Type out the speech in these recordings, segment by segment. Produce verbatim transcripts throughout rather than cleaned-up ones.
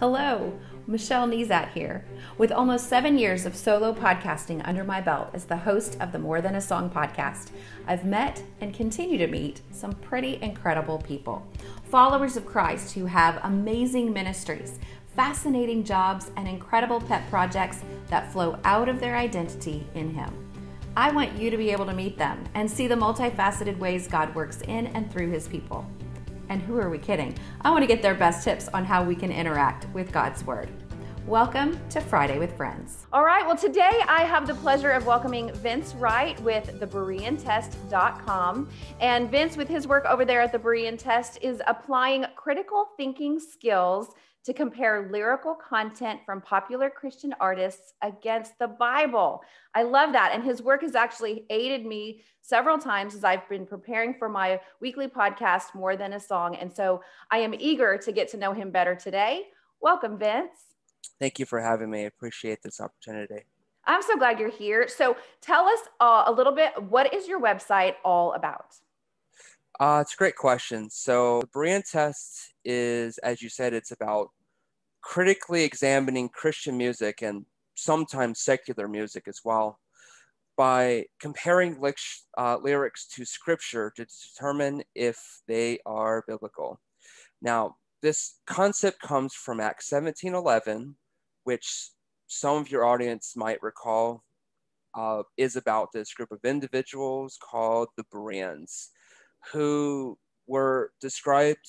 Hello, Michelle Nezat here. With almost seven years of solo podcasting under my belt as the host of the More Than a Song podcast, I've met and continue to meet some pretty incredible people. Followers of Christ who have amazing ministries, fascinating jobs, and incredible pet projects that flow out of their identity in Him. I want you to be able to meet them and see the multifaceted ways God works in and through His people. And who are we kidding? I want to get their best tips on how we can interact with God's Word. Welcome to Friday with Friends. All right, well today I have the pleasure of welcoming Vince Wright with the berean test dot com. And Vince, with his work over there at The Berean Test, is applying critical thinking skills to compare lyrical content from popular Christian artists against the Bible. I love that. And his work has actually aided me several times as I've been preparing for my weekly podcast, More Than a Song. And so I am eager to get to know him better today. Welcome, Vince. Thank you for having me. I appreciate this opportunity. I'm so glad you're here. So tell us uh, a little bit, what is your website all about? Uh, it's a great question. So the Berean Test is, as you said, it's about critically examining Christian music and sometimes secular music as well by comparing li- uh, lyrics to scripture to determine if they are biblical. Now, this concept comes from Acts seventeen eleven, which some of your audience might recall uh, is about this group of individuals called the Bereans, who were described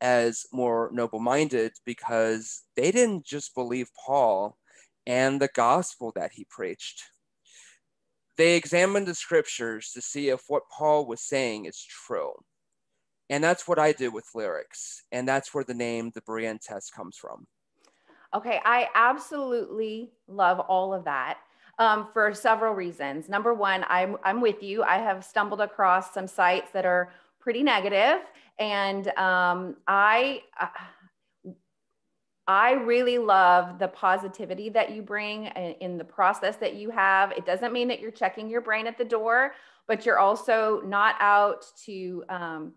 as more noble-minded because they didn't just believe Paul and the gospel that he preached. They examined the scriptures to see if what Paul was saying is true. And that's what I do with lyrics. And that's where the name, the Berean Test, comes from. Okay, I absolutely love all of that. Um, for several reasons. Number one, I'm, I'm with you. I have stumbled across some sites that are pretty negative, and um, I, uh, I really love the positivity that you bring in, in the process that you have. It doesn't mean that you're checking your brain at the door, but you're also not out to um,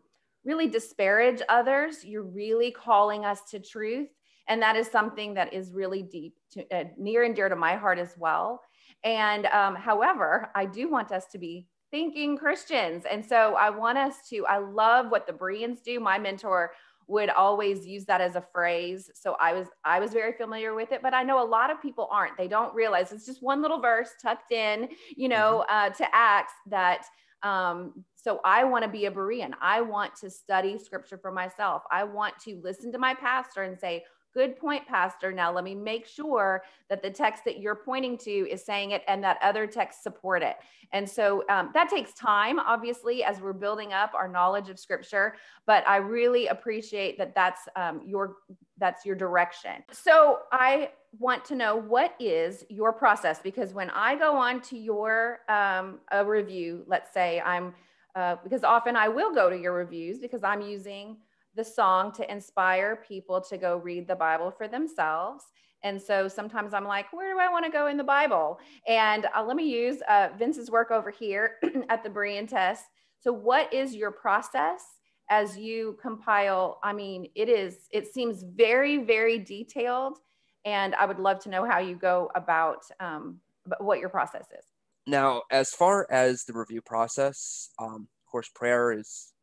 really disparage others. You're really calling us to truth. And that is something that is really deep, to, uh, near and dear to my heart as well. And um, however, I do want us to be thinking Christians. And so I want us to, I love what the Bereans do. My mentor would always use that as a phrase. So I was, I was very familiar with it, but I know a lot of people aren't. They don't realize it's just one little verse tucked in, you know, uh, to Acts that, um, so I want to be a Berean. I want to study scripture for myself. I want to listen to my pastor and say, good point, Pastor. Now let me make sure that the text that you're pointing to is saying it and that other texts support it. And so um, that takes time, obviously, as we're building up our knowledge of scripture, but I really appreciate that that's um, your, that's your direction. So I want to know, what is your process? Because when I go on to your um, a review, let's say I'm, uh, because often I will go to your reviews because I'm using the song to inspire people to go read the Bible for themselves. And so sometimes I'm like, where do I want to go in the Bible? And uh, let me use uh, Vince's work over here at the Berean Test. So what is your process as you compile? I mean, it is, it seems very, very detailed. And I would love to know how you go about um, what your process is. Now, as far as the review process, um, of course, prayer is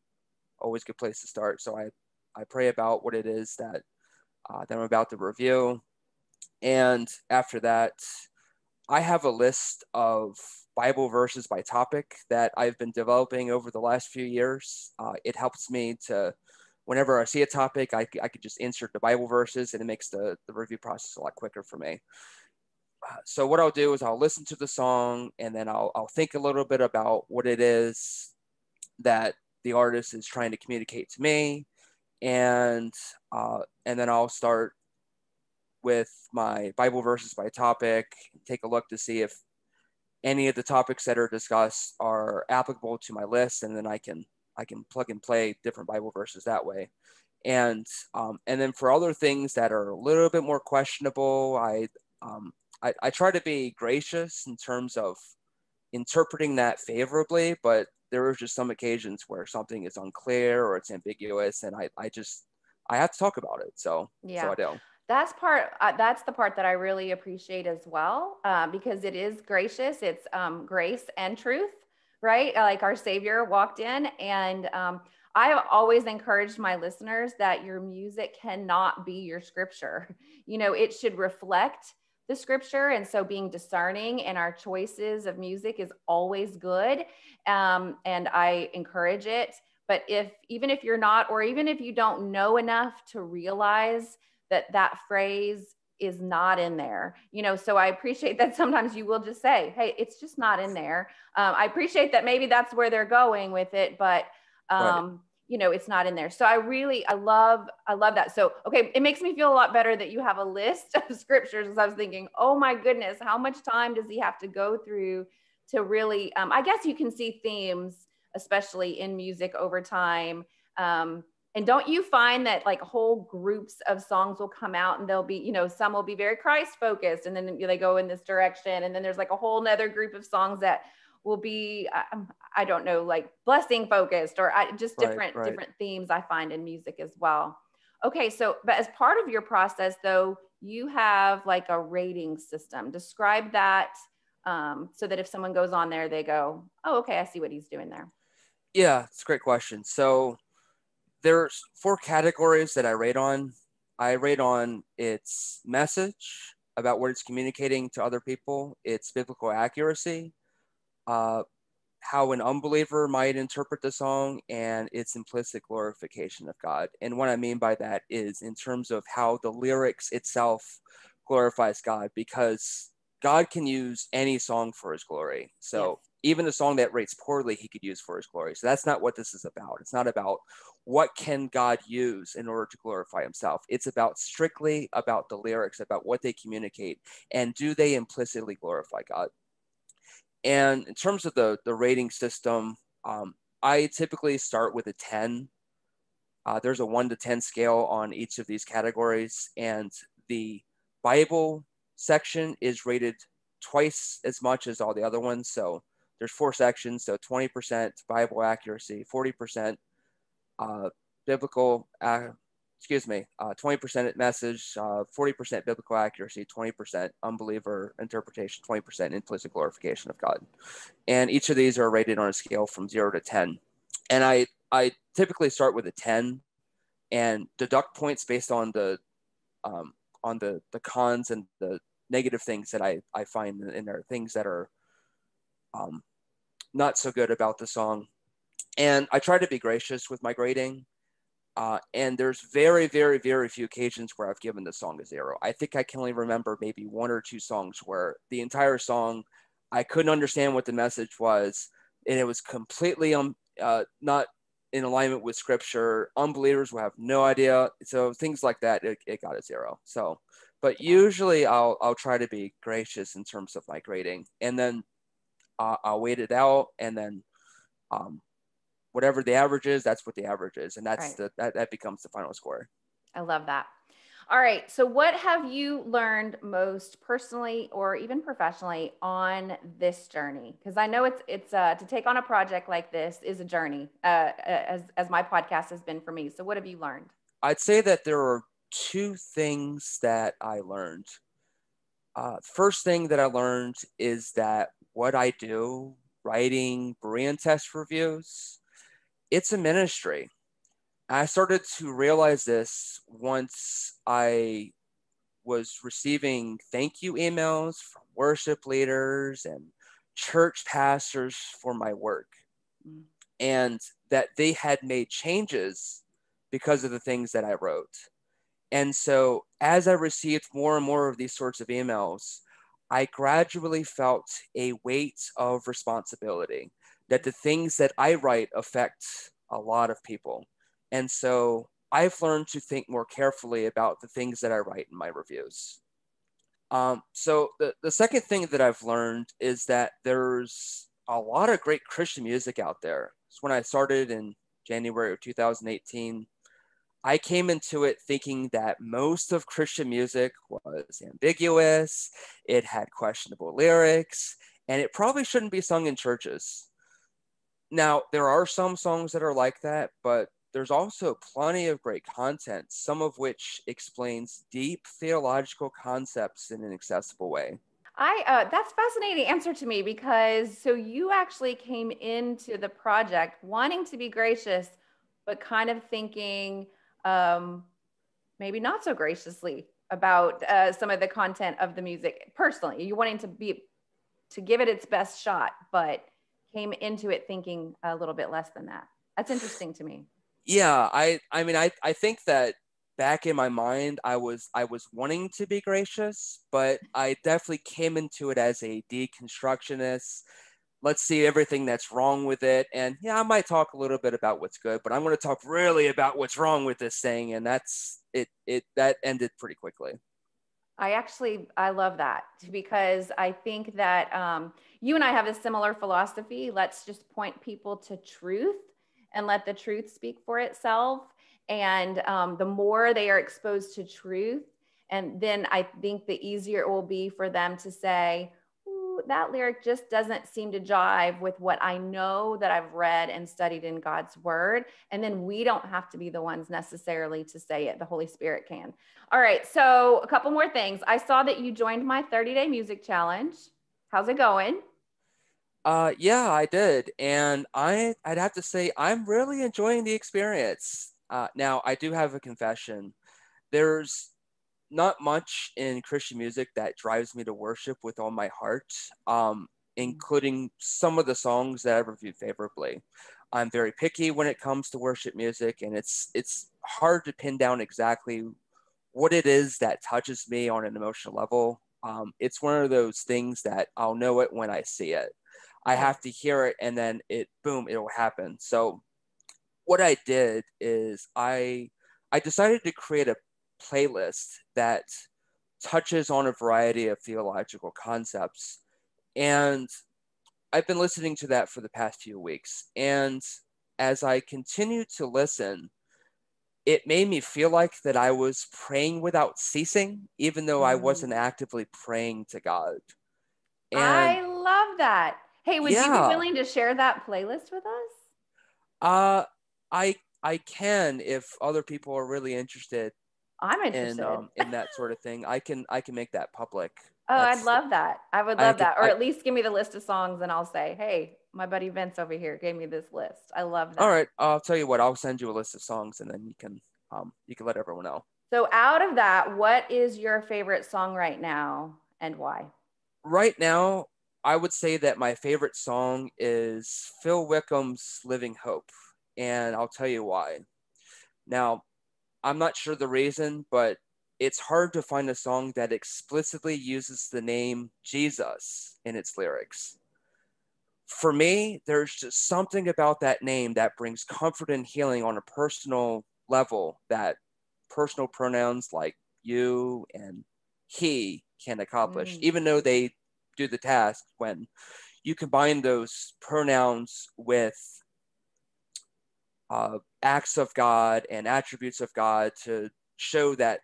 always a good place to start. So I, I pray about what it is that, uh, that I'm about to review. And after that, I have a list of Bible verses by topic that I've been developing over the last few years. Uh, it helps me to, whenever I see a topic, I, I could just insert the Bible verses and it makes the, the review process a lot quicker for me. Uh, so what I'll do is I'll listen to the song and then I'll, I'll think a little bit about what it is that the artist is trying to communicate to me, and uh, and then I'll start with my Bible verses by topic, take a look to see if any of the topics that are discussed are applicable to my list, and then I can I can plug and play different Bible verses that way. And um, and then for other things that are a little bit more questionable, I, um, I I try to be gracious in terms of interpreting that favorably, but there are just some occasions where something is unclear or it's ambiguous, and I, I just, I have to talk about it. So, yeah. so I do. That's part. Uh, that's the part that I really appreciate as well, uh, because it is gracious. It's um, grace and truth, right? Like our Savior walked in, and um, I've always encouraged my listeners that your music cannot be your scripture. You know, it should reflect the scripture, and so being discerning in our choices of music is always good, um, and I encourage it. But if even if you're not, or even if you don't know enough to realize that that phrase is not in there, you know, so I appreciate that sometimes you will just say, hey, it's just not in there. Um, I appreciate that maybe that's where they're going with it, but, um, right. you know, it's not in there. So I really, I love, I love that. So, okay. It makes me feel a lot better that you have a list of scriptures, because I was thinking, oh my goodness, how much time does he have to go through to really, um, I guess you can see themes, especially in music over time. Um, And don't you find that like whole groups of songs will come out and they'll be, you know, some will be very Christ focused and then they go in this direction. And then there's like a whole nother group of songs that will be, um, I don't know, like blessing focused or I, just different, right, right. different themes I find in music as well. Okay. So, but as part of your process though, you have like a rating system. Describe that um, so that if someone goes on there, they go, oh, okay, I see what he's doing there. Yeah. It's a great question. So there's four categories that I rate on. I rate on its message, about what it's communicating to other people, its biblical accuracy, uh, how an unbeliever might interpret the song, and its implicit glorification of God. And what I mean by that is in terms of how the lyrics itself glorifies God, because God can use any song for his glory. So yes. even a song that rates poorly, he could use for his glory. So that's not what this is about. It's not about what can God use in order to glorify himself. It's about strictly about the lyrics, about what they communicate, and do they implicitly glorify God? And in terms of the, the rating system, um, I typically start with a ten. Uh, there's a one to ten scale on each of these categories, and the Bible section is rated twice as much as all the other ones. So there's four sections. So twenty percent Bible accuracy, forty percent uh, biblical, uh, excuse me, uh, twenty percent message, uh, forty percent biblical accuracy, twenty percent unbeliever interpretation, twenty percent implicit glorification of God. And each of these are rated on a scale from zero to ten. And I, I typically start with a ten and deduct points based on the, um, on the, the cons and the negative things that I, I find in there, things that are um, not so good about the song. And I try to be gracious with my grading. Uh, and there's very, very, very few occasions where I've given the song a zero. I think I can only remember maybe one or two songs where the entire song, I couldn't understand what the message was. And it was completely um, uh, not in alignment with scripture. Unbelievers will have no idea. So things like that, it, it got a zero. So, but usually I'll, I'll try to be gracious in terms of my grading, and then uh, I'll wait it out. And then um, whatever the average is, that's what the average is. And that's right. the, that, that becomes the final score. I love that. All right. So what have you learned most personally or even professionally on this journey? Because I know it's, it's uh, to take on a project like this is a journey, uh, as, as my podcast has been for me. So what have you learned? I'd say that there are two things that I learned. Uh, first thing that I learned is that what I do, writing Berean Test reviews, it's a ministry. I started to realize this once I was receiving thank you emails from worship leaders and church pastors for my work, mm. and that they had made changes because of the things that I wrote. And so as I received more and more of these sorts of emails, I gradually felt a weight of responsibility that the things that I write affect a lot of people. And so I've learned to think more carefully about the things that I write in my reviews. Um, so the, the second thing that I've learned is that there's a lot of great Christian music out there. So when I started in January of two thousand eighteen, I came into it thinking that most of Christian music was ambiguous, it had questionable lyrics, and it probably shouldn't be sung in churches. Now, there are some songs that are like that, but there's also plenty of great content, some of which explains deep theological concepts in an accessible way. I uh, that's a fascinating answer to me, because so you actually came into the project wanting to be gracious, but kind of thinking um, maybe not so graciously about uh, some of the content of the music personally. You wanting to be to give it its best shot, but came into it thinking a little bit less than that. That's interesting to me. Yeah, I I mean I I think that back in my mind I was I was wanting to be gracious, but I definitely came into it as a deconstructionist. Let's see everything that's wrong with it, and yeah, I might talk a little bit about what's good, but I'm going to talk really about what's wrong with this thing, and that's it it that ended pretty quickly. I actually, I love that, because I think that um, you and I have a similar philosophy. Let's just point people to truth and let the truth speak for itself. And um, the more they are exposed to truth, and then I think the easier it will be for them to say, ooh, that lyric just doesn't seem to jive with what I know that I've read and studied in God's word. And then we don't have to be the ones necessarily to say it. The Holy Spirit can. All right. So a couple more things. I saw that you joined my thirty day music challenge. How's it going? Uh, yeah, I did. And I, I'd have to say, I'm really enjoying the experience. Uh, now, I do have a confession. There's not much in Christian music that drives me to worship with all my heart, um, including some of the songs that I've reviewed favorably. I'm very picky when it comes to worship music, and it's it's hard to pin down exactly what it is that touches me on an emotional level. Um, it's one of those things that I'll know it when I see it. I have to hear it, and then it, boom, it'll happen. So what I did is I I decided to create a playlist that touches on a variety of theological concepts. And I've been listening to that for the past few weeks. And as I continued to listen, it made me feel like that I was praying without ceasing, even though mm-hmm. I wasn't actively praying to God. And I love that. Hey, would yeah. you be willing to share that playlist with us? Uh, I I can, if other people are really interested. I'm interested in, um, in that sort of thing. I can I can make that public. Oh, That's, I'd love that. I would love I that. Could, or I, at least give me the list of songs, and I'll say, hey, my buddy Vince over here gave me this list. I love that. All right, I'll tell you what. I'll send you a list of songs, and then you can um you can let everyone know. So out of that, what is your favorite song right now, and why? Right now, I would say that my favorite song is Phil Wickham's Living Hope, and I'll tell you why. Now, I'm not sure the reason, but it's hard to find a song that explicitly uses the name Jesus in its lyrics. For me, there's just something about that name that brings comfort and healing on a personal level that personal pronouns like you and he can accomplish, mm. even though they do the task. When you combine those pronouns with uh, acts of God and attributes of God to show that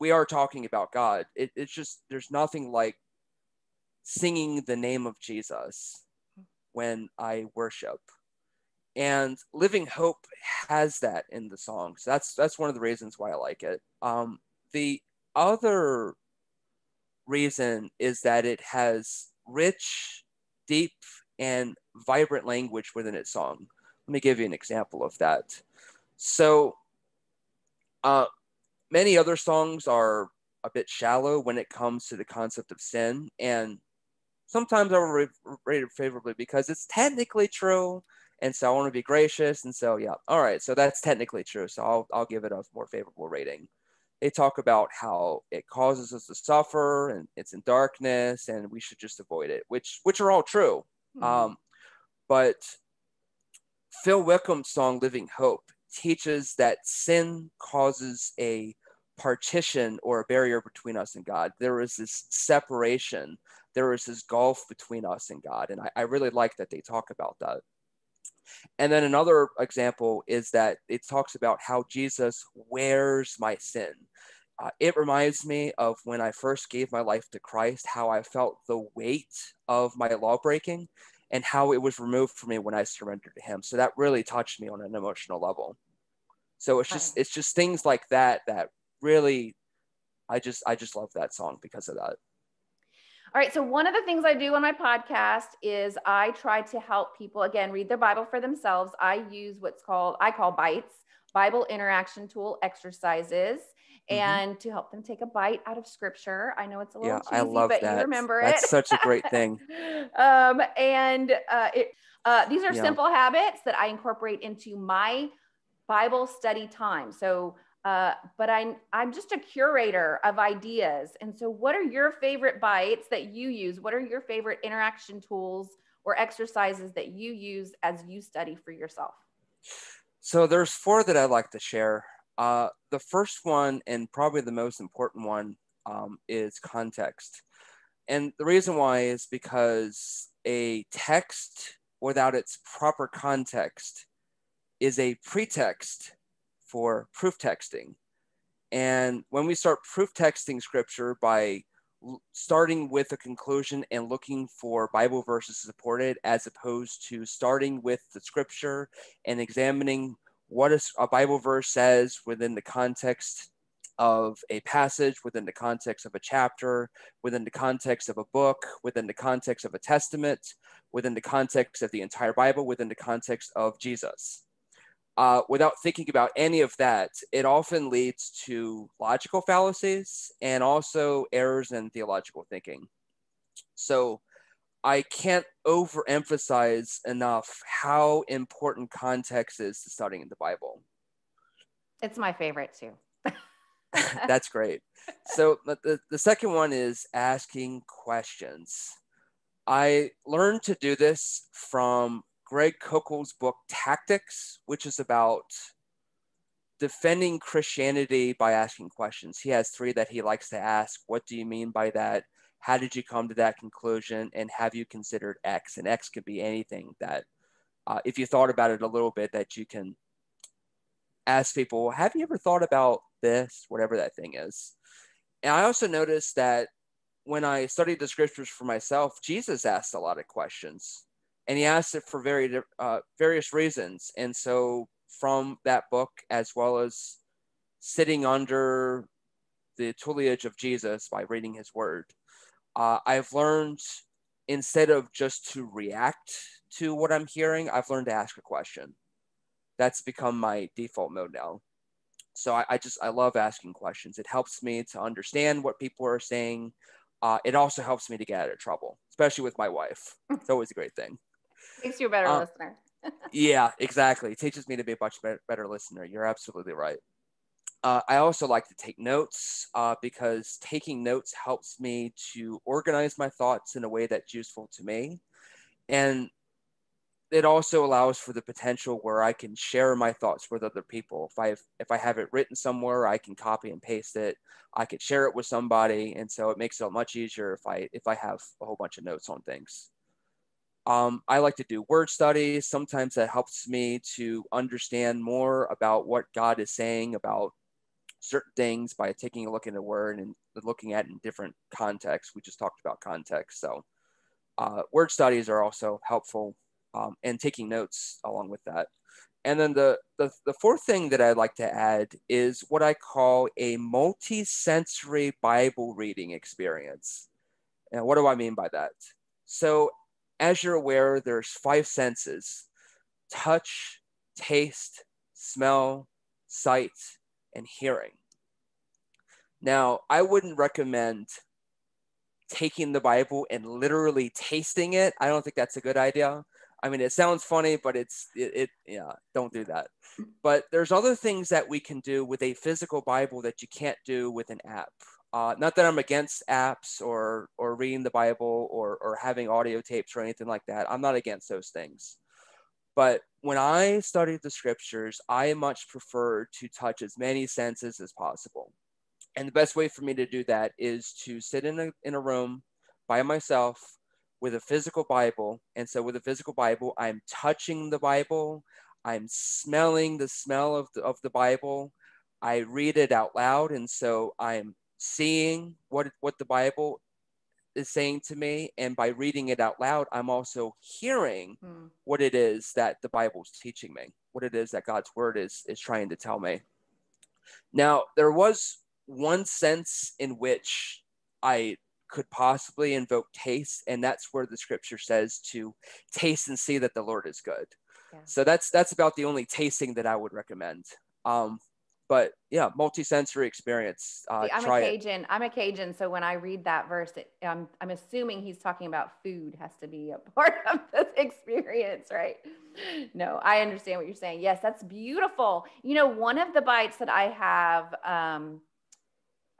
we are talking about God, it, it's just, there's nothing like singing the name of Jesus when I worship. And Living Hope has that in the song. So that's, that's one of the reasons why I like it. Um, the other reason is that it has rich, deep, and vibrant language within its song. Let me give you an example of that. So uh, many other songs are a bit shallow when it comes to the concept of sin, and sometimes I will rate it favorably because it's technically true, and so I want to be gracious, and so yeah, all right, so that's technically true, so I'll, I'll give it a more favorable rating. They talk about how it causes us to suffer and it's in darkness and we should just avoid it, which which are all true. Mm-hmm. Um, but Phil Wickham's song, Living Hope, teaches that sin causes a partition or a barrier between us and God. There is this separation. There is this gulf between us and God. And I, I really like that they talk about that. And then another example is that it talks about how Jesus wears my sin. Uh, it reminds me of when I first gave my life to Christ, how I felt the weight of my lawbreaking, and how it was removed from me when I surrendered to him. So that really touched me on an emotional level. So it's just, it's just things like that, that really, I just, I just love that song because of that. All right. So one of the things I do on my podcast is I try to help people, again, read their Bible for themselves. I use what's called, I call bites, Bible Interaction Tool Exercises, mm-hmm. and to help them take a bite out of scripture. I know it's a little yeah, cheesy, but that. you remember That's it. That's such a great thing. um, and uh, it, uh, these are yeah. simple habits that I incorporate into my Bible study time. So, uh, but I'm, I'm just a curator of ideas. And so what are your favorite bites that you use? What are your favorite interaction tools or exercises that you use as you study for yourself? So there's four that I'd like to share. Uh, the first one, and probably the most important one, um, is context. And the reason why is because a text without its proper context is a pretext for proof texting. And when we start proof texting scripture by l- starting with a conclusion and looking for Bible verses to support it, as opposed to starting with the scripture and examining what a, a Bible verse says within the context of a passage, within the context of a chapter, within the context of a book, within the context of a testament, within the context of the entire Bible, within the context of Jesus. Uh, without thinking about any of that, it often leads to logical fallacies and also errors in theological thinking. So I can't overemphasize enough how important context is to studying the Bible. It's my favorite too. That's great. So the, the second one is asking questions. I learned to do this from Greg Koechl's book, Tactics, which is about defending Christianity by asking questions. He has three that he likes to ask. What do you mean by that? How did you come to that conclusion? And have you considered X? And X could be anything that, uh, if you thought about it a little bit, that you can ask people, have you ever thought about this? Whatever that thing is. And I also noticed that when I studied the scriptures for myself, Jesus asked a lot of questions. And he asked it for very, uh, various reasons. And so from that book, as well as sitting under the tutelage of Jesus by reading his word, uh, I've learned, instead of just to react to what I'm hearing, I've learned to ask a question. That's become my default mode now. So I, I just, I love asking questions. It helps me to understand what people are saying. Uh, it also helps me to get out of trouble, especially with my wife. It's always a great thing. Makes you a better uh, listener. Yeah, exactly. It teaches me to be a much better, better listener. You're absolutely right. Uh, I also like to take notes uh, because taking notes helps me to organize my thoughts in a way that's useful to me. And it also allows for the potential where I can share my thoughts with other people. If I if I have it written somewhere, I can copy and paste it. I could share it with somebody. And so it makes it much easier if I if I have a whole bunch of notes on things. Um, I like to do word studies. Sometimes that helps me to understand more about what God is saying about certain things by taking a look at a word and looking at it in different contexts. We just talked about context. So uh, word studies are also helpful, um, and taking notes along with that. And then the, the, the fourth thing that I'd like to add is what I call a multi-sensory Bible reading experience. And what do I mean by that? So as you're aware, there's five senses: touch, taste, smell, sight, and hearing. Now, I wouldn't recommend taking the Bible and literally tasting it. I don't think that's a good idea. I mean, it sounds funny, but it's, it, it yeah, don't do that. But there's other things that we can do with a physical Bible that you can't do with an app. Uh, not that I'm against apps or or reading the Bible or or having audio tapes or anything like that. I'm not against those things. But when I studied the scriptures, I much prefer to touch as many senses as possible. And the best way for me to do that is to sit in a, in a room by myself with a physical Bible. And so with a physical Bible, I'm touching the Bible. I'm smelling the smell of the, of the Bible. I read it out loud. And so I'm seeing what what the Bible is saying to me. And by reading it out loud, I'm also hearing mm. what it is that the Bible's teaching me, what it is that God's word is, is trying to tell me. Now, there was one sense in which I could possibly invoke taste. And that's where the scripture says to taste and see that the Lord is good. Yeah. So that's, that's about the only tasting that I would recommend. Um, But yeah, multi-sensory experience. Uh, See, I'm try a Cajun. It. I'm a Cajun. So when I read that verse, it, um, I'm assuming he's talking about food has to be a part of this experience, right? No, I understand what you're saying. Yes, that's beautiful. You know, one of the bites that I have um,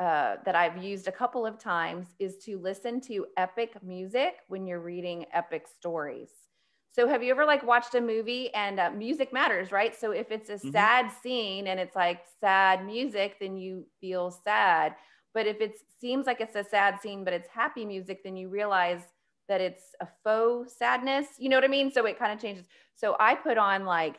uh, that I've used a couple of times is to listen to epic music when you're reading epic stories. So have you ever like watched a movie and uh, music matters, right? So if it's a mm-hmm. sad scene and it's like sad music, then you feel sad. But if it seems like it's a sad scene, but it's happy music, then you realize that it's a faux sadness. You know what I mean? So it kind of changes. So I put on like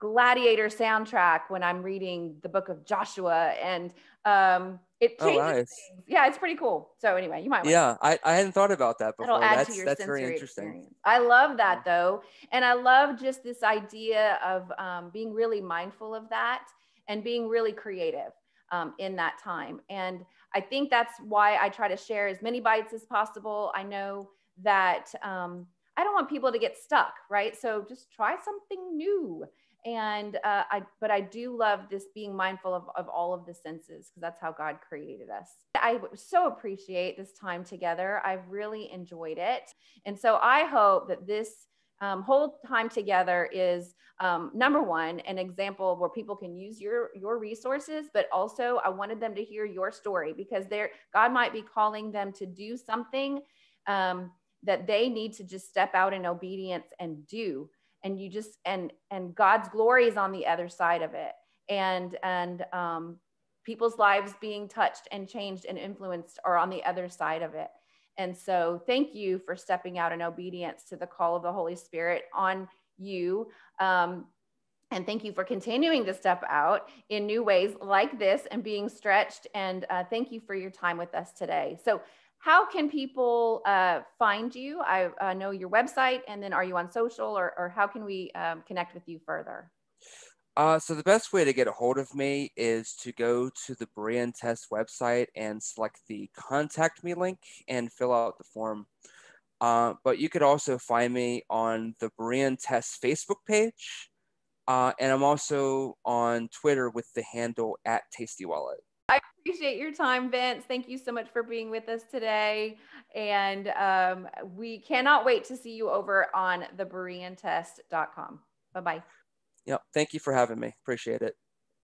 Gladiator soundtrack when I'm reading the book of Joshua, and um, it changes oh, nice. things. Yeah, it's pretty cool. So anyway, you might. Yeah, I, I hadn't thought about that before. That'll add that's to your that's very interesting. Experience. I love that yeah. though. And I love just this idea of um, being really mindful of that and being really creative um, in that time. And I think that's why I try to share as many bites as possible. I know that um, I don't want people to get stuck, right? So just try something new. And, uh, I, but I do love this being mindful of, of all of the senses, because that's how God created us. I so appreciate this time together. I've really enjoyed it. And so I hope that this um, whole time together is um, number one, an example where people can use your, your resources, but also I wanted them to hear your story, because they're, God might be calling them to do something um, that they need to just step out in obedience and do. And you just, and, and God's glory is on the other side of it. And, and um, people's lives being touched and changed and influenced are on the other side of it. And so thank you for stepping out in obedience to the call of the Holy Spirit on you. Um, and thank you for continuing to step out in new ways like this and being stretched. And uh, thank you for your time with us today. So how can people uh, find you? I uh, know your website, and then are you on social, or, or how can we um, connect with you further? Uh, so the best way to get a hold of me is to go to the Berean Test website and select the contact me link and fill out the form. Uh, but you could also find me on the Berean Test Facebook page. Uh, and I'm also on Twitter with the handle at Tasty Wallet. I appreciate your time, Vince. Thank you so much for being with us today. And um, we cannot wait to see you over on the Berean Test dot com. Bye-bye. Yep. Thank you for having me. Appreciate it.